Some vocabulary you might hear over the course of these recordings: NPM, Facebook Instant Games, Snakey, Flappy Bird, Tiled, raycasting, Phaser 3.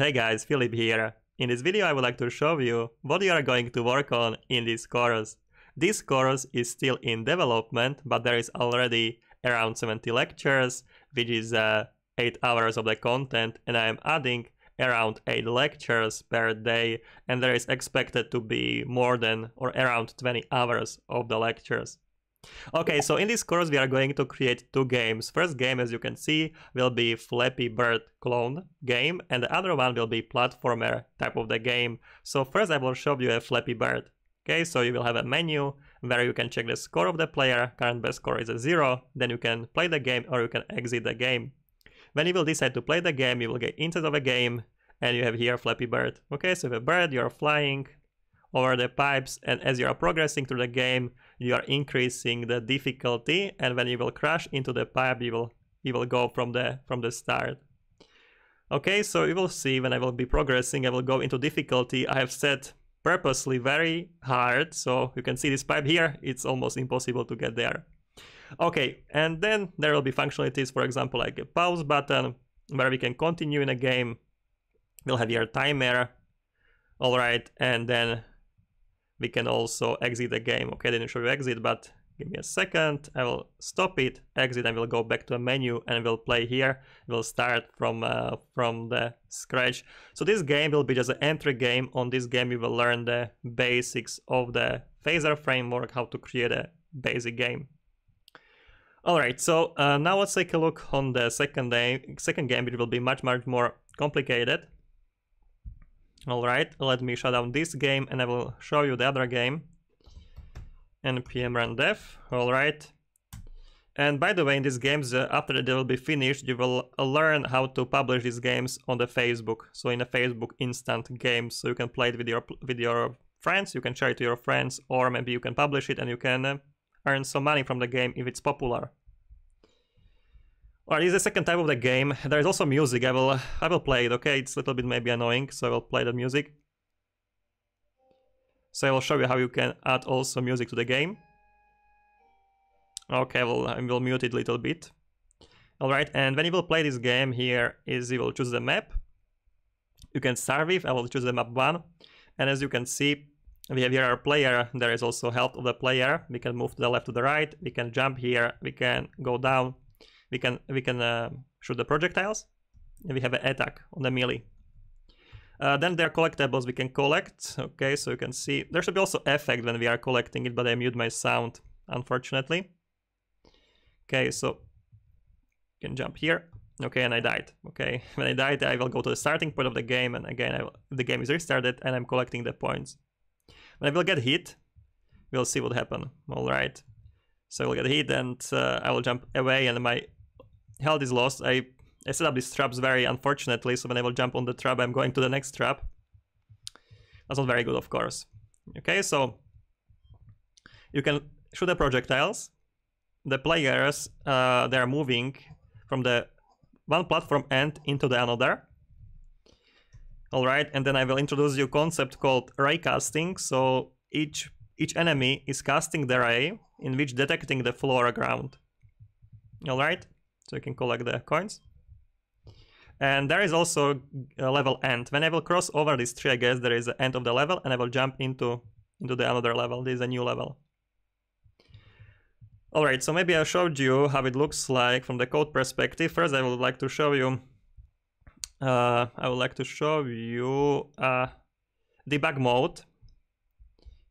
Hey guys, Philip here. In this video I would like to show you what you are going to work on in this course. This course is still in development, but there is already around 70 lectures, which is 8 hours of the content, and I am adding around 8 lectures per day, and there is expected to be more than or around 20 hours of the lectures. Okay, so in this course we are going to create 2 games. First game, as you can see, will be Flappy Bird clone game, and the other one will be platformer type of the game. So first I will show you a Flappy Bird. Okay, so you will have a menu where you can check the score of the player. Current best score is a 0, then you can play the game or you can exit the game. When you will decide to play the game, you will get inside of a game, and you have here Flappy Bird. Okay, so with a bird you are flying over the pipes, and as you are progressing through the game you are increasing the difficulty, and when you will crash into the pipe you will go from the start. Okay, so you will see when I will be progressing I will go into difficulty I have set purposely very hard, so you can see this pipe here, it's almost impossible to get there. Okay, and then there will be functionalities, for example like a pause button where we can continue in a game. We'll have your timer, alright, and then we can also exit the game. Okay, didn't show you exit, but give me a second, I will stop it, exit, and we'll go back to a menu and we'll play here. We'll start from the scratch. So this game will be just an entry game. On this game you will learn the basics of the Phaser framework, how to create a basic game. Alright, so now let's take a look on the second game, which will be much more complicated. Alright, let me shut down this game and I will show you the other game. NPM run dev, alright. And by the way, in these games, after they will be finished, you will learn how to publish these games on the Facebook. So in a Facebook Instant Games, so you can play it with your friends, you can share it to your friends, or maybe you can publish it and you can earn some money from the game if it's popular. Alright, this is the second type of the game. There is also music. I will play it, okay? It's a little bit maybe annoying, so I will play the music. So I will show you how you can add also music to the game. Okay, well, I will mute it a little bit. Alright, and when you will play this game here is you will choose the map. You can start with, I will choose the map 1. And as you can see, we have here our player. There is also health of the player. We can move to the left, to the right. We can jump here. We can go down. We can shoot the projectiles, and we have an attack on the melee. Then there are collectibles we can collect. Okay, so you can see there should be also effect when we are collecting it, but I mute my sound, unfortunately. Okay, so you can jump here. Okay, and I died. Okay, when I died, I will go to the starting point of the game, and again, the game is restarted, and I'm collecting the points. When I will get hit, we'll see what happens. All right. So I will get hit and I will jump away and my health is lost. I set up these traps very unfortunately, so when I will jump on the trap, I'm going to the next trap. That's not very good, of course. Okay, so you can shoot the projectiles. The players, they are moving from the one platform end into the another. Alright, and then I will introduce you a concept called raycasting. So each enemy is casting the ray, in which detecting the floor or ground. Alright, so you can collect the coins. And there is also a level end. When I will cross over these three, I guess there is the end of the level, and I will jump into the another level. This is a new level. Alright, so maybe I showed you how it looks like from the code perspective. First, I would like to show you debug mode.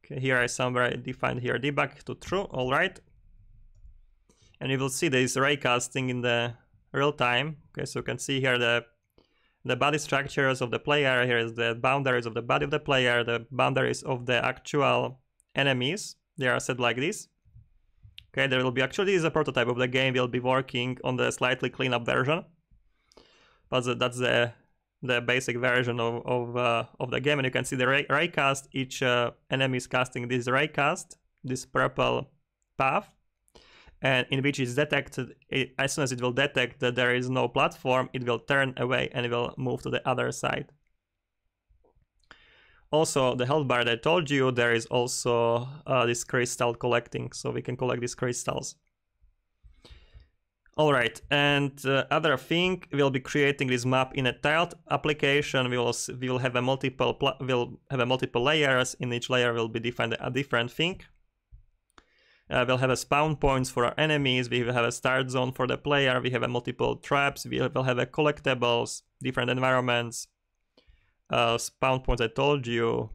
Here is somewhere I defined here debug to true, alright. And you will see there is raycasting in the real time. Okay, so you can see here the body structures of the player, here is the boundaries of the body of the player, the boundaries of the actual enemies. They are set like this. Okay, there will be actually is a prototype of the game, we'll be working on the slightly cleanup version. But that's the basic version of the game, and you can see the raycast. Each enemy is casting this raycast, this purple path, and in which it's detected. As soon as it will detect that there is no platform, it will turn away and it will move to the other side. Also, the health bar that I told you, there is also this crystal collecting, so we can collect these crystals. Alright, and other thing, we'll be creating this map in a tiled application. We will have a multiple layers. In each layer will be defined a different thing. We'll have a spawn points for our enemies. We will have a start zone for the player. We have a multiple traps. We will have a collectibles, different environments. Spawn points I told you.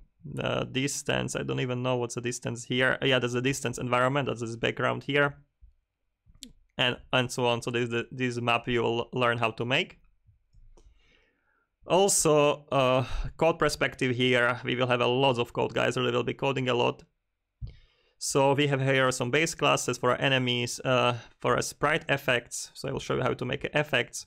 Distance, I don't even know what's the distance here. Yeah, there's a distance environment. That's this background here. And so on. So this map you will learn how to make. Also, code perspective here. We will have a lot of code, guys. We will be coding a lot. So we have here some base classes for our enemies, for our sprite effects. So I will show you how to make effects.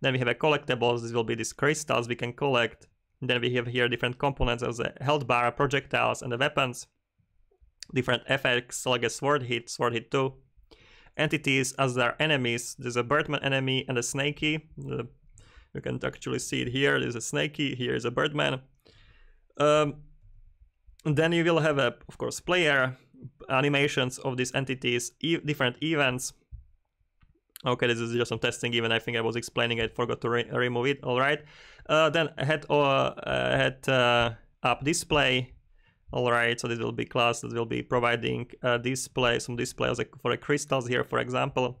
Then we have a collectibles. This will be these crystals we can collect. And then we have here different components as a health bar, projectiles, and the weapons. Different effects like a sword hit 2. Entities as their enemies. There's a birdman enemy and a snakey. You can actually see it here. There's a snakey. Here is a birdman. Then you will have, of course, player animations of these entities, different events. Okay, this is just some testing even. I think I was explaining it, forgot to remove it. All right. Then head up display. All right, so this will be class that will be providing display, some displays for crystals here, for example.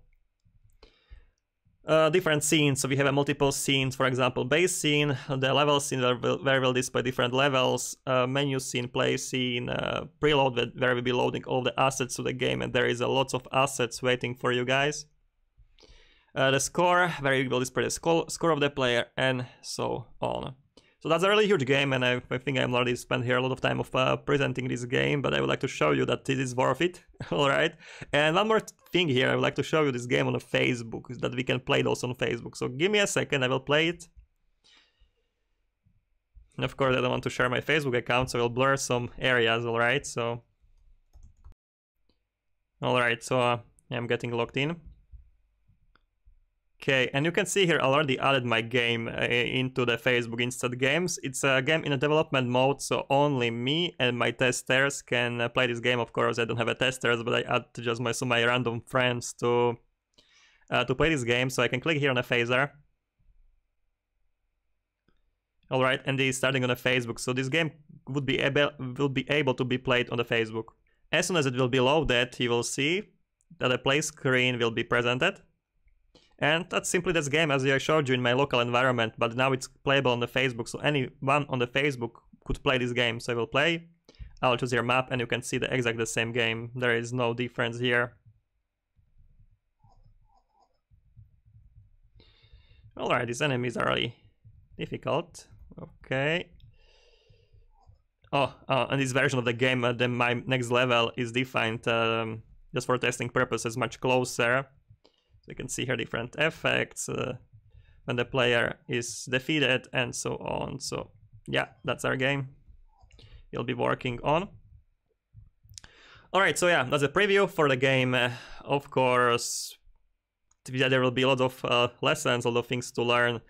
Different scenes, so we have multiple scenes, for example, base scene, the level scene where we'll display different levels, menu scene, play scene, preload where we'll be loading all the assets to the game, and there is a lots of assets waiting for you guys. The score, where you will display the score of the player, and so on. So that's a really huge game, and I think I'm already spent here a lot of time of presenting this game, but I would like to show you that it is worth it. All right. And one more thing here, I would like to show you this game on Facebook, is that we can play those on Facebook. So give me a second, I will play it. And of course, I don't want to share my Facebook account, so I'll blur some areas. All right. So. All right. So I'm getting logged in. Okay, and you can see here I already added my game into the Facebook Instant Games. It's a game in a development mode, so only me and my testers can play this game. Of course, I don't have a testers, but I add just some of my random friends to play this game. So I can click here on a phaser. All right, and it's starting on a Facebook. So this game would be able to be played on the Facebook. As soon as it will be loaded, you will see that a play screen will be presented. And that's simply this game as I showed you in my local environment, but now it's playable on the Facebook, so anyone on the Facebook could play this game. So I will play, I'll choose your map, and you can see exactly the same game. There is no difference here. Alright, these enemies are really difficult. Okay. Oh, and this version of the game, my next level is defined, just for testing purposes, much closer. So you can see here different effects when the player is defeated and so on. So yeah, that's our game we'll be working on. All right, so yeah, that's a preview for the game. Of course, there will be a lot of lessons, a lot of things to learn.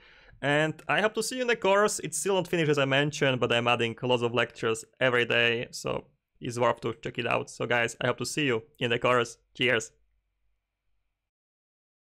And I hope to see you in the course. It's still not finished as I mentioned, but I'm adding lots of lectures every day. So it's worth to check it out. So guys, I hope to see you in the course. Cheers.